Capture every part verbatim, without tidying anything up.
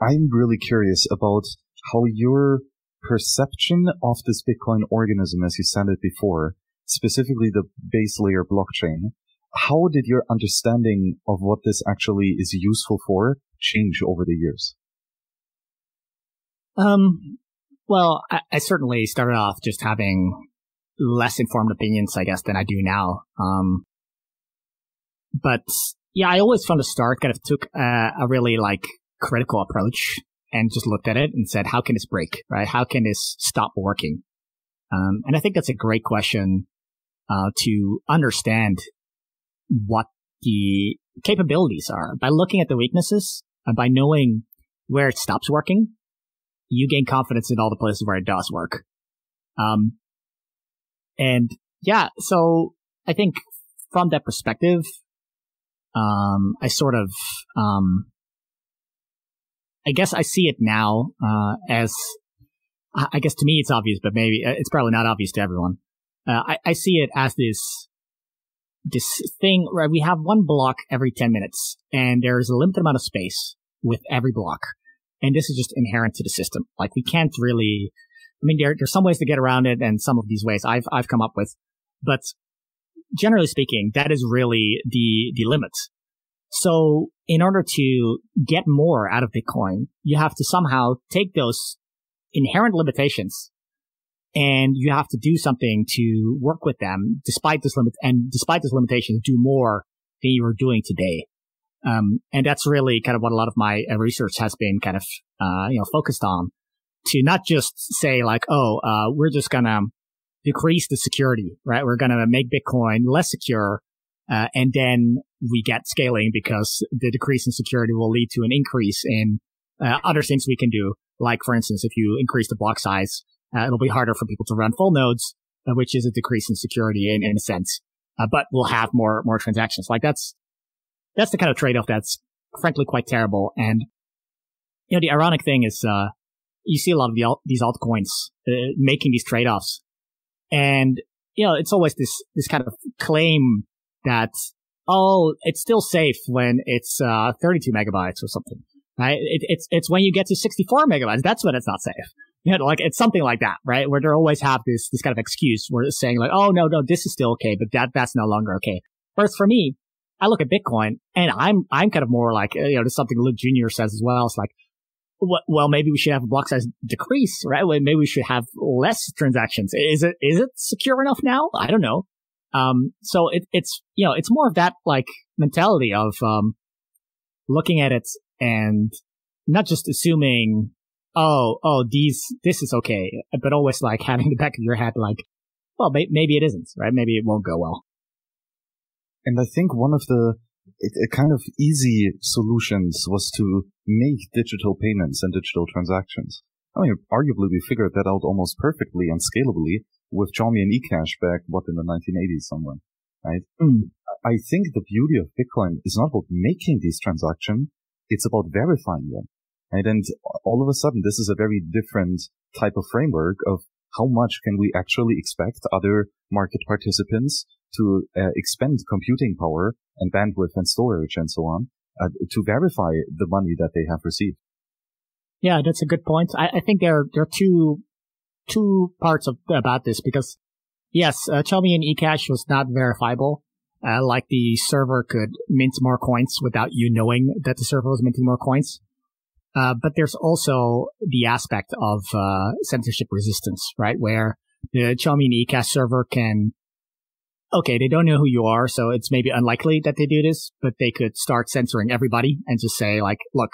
I'm really curious about how your perception of this Bitcoin organism, as you said it before, specifically the base layer blockchain, how did your understanding of what this actually is useful for change over the years? Um, well, I, I certainly started off just having less informed opinions, I guess, than I do now. Um, but yeah, I always from the start kind of took a, a really like critical approach and just looked at it and said, how can this break, right? How can this stop working? Um, and I think that's a great question, uh, to understand what the capabilities are by looking at the weaknesses and by knowing where it stops working. You gain confidence in all the places where it does work. Um, and yeah, so I think from that perspective, um, I sort of, um, I guess I see it now, uh, as, I guess to me it's obvious, but maybe it's probably not obvious to everyone. Uh, I, I see it as this, this thing where we have one block every ten minutes and there's a limited amount of space with every block. And this is just inherent to the system. Like we can't really, I mean, there, there's some ways to get around it and some of these ways I've, I've come up with, but generally speaking, that is really the, the limit. So in order to get more out of Bitcoin, you have to somehow take those inherent limitations and you have to do something to work with them despite this limit and despite this limitation, do more than you were doing today. Um, and that's really kind of what a lot of my research has been kind of, uh, you know, focused on, to not just say like, oh, uh, we're just going to decrease the security, right? We're going to make Bitcoin less secure. Uh, and then we get scaling because the decrease in security will lead to an increase in uh, other things we can do. Like, for instance, if you increase the block size, uh, it'll be harder for people to run full nodes, uh, which is a decrease in security in, in a sense. Uh, but we'll have more, more transactions. Like that's, That's the kind of trade-off that's frankly quite terrible. And, you know, the ironic thing is, uh, you see a lot of the alt- these altcoins, uh, making these trade-offs. And, you know, it's always this, this kind of claim that, oh, it's still safe when it's, uh, thirty-two megabytes or something, right? It, it's, it's when you get to sixty-four megabytes. That's when it's not safe. You know, like it's something like that, right? Where they always have this, this kind of excuse where it's saying like, oh, no, no, this is still okay, but that, that's no longer okay. Whereas for me, I look at Bitcoin and I'm, I'm kind of more like, you know, there's something Luke Junior says as well. It's like, well, maybe we should have a block size decrease, right? Maybe we should have less transactions. Is it, is it secure enough now? I don't know. Um, so it, it's, you know, it's more of that like mentality of, um, looking at it and not just assuming, oh, oh, these, this is okay, but always like having the back of your head, like, well, maybe it isn't, right? Maybe it won't go well. And I think one of the it, it kind of easy solutions was to make digital payments and digital transactions. I mean, arguably, we figured that out almost perfectly and scalably with Chaumian eCash back, what, in the nineteen eighties somewhere, right? Mm. I think the beauty of Bitcoin is not about making these transactions, it's about verifying them. Right? And all of a sudden, this is a very different type of framework of how much can we actually expect other market participants to uh, expend computing power and bandwidth and storage and so on uh, to verify the money that they have received. Yeah, that's a good point. I, I think there, there are two two parts of, about this because, yes, uh, Chaumian eCash was not verifiable. Uh, like the server could mint more coins without you knowing that the server was minting more coins. Uh, but there's also the aspect of uh, censorship resistance, right, where the Chaumian eCash server can okay, they don't know who you are, so it's maybe unlikely that they do this, but they could start censoring everybody and just say, like, look,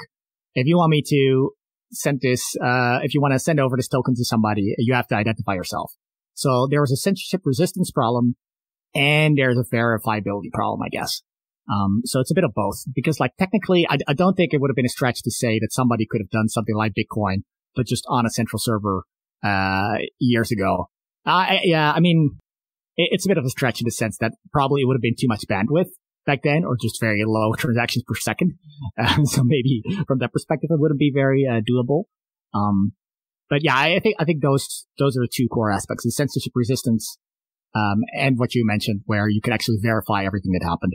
if you want me to send this, uh, if you want to send over this token to somebody, you have to identify yourself. So there was a censorship resistance problem, and there's a verifiability problem, I guess. Um, so it's a bit of both, because, like, technically, I, I don't think it would have been a stretch to say that somebody could have done something like Bitcoin, but just on a central server uh years ago. Uh, yeah, I mean... It's a bit of a stretch in the sense that probably it would have been too much bandwidth back then or just very low transactions per second. Um, so maybe from that perspective, it wouldn't be very uh, doable. Um, but yeah, I think, I think those, those are the two core aspects, the censorship resistance, um, and what you mentioned where you could actually verify everything that happened.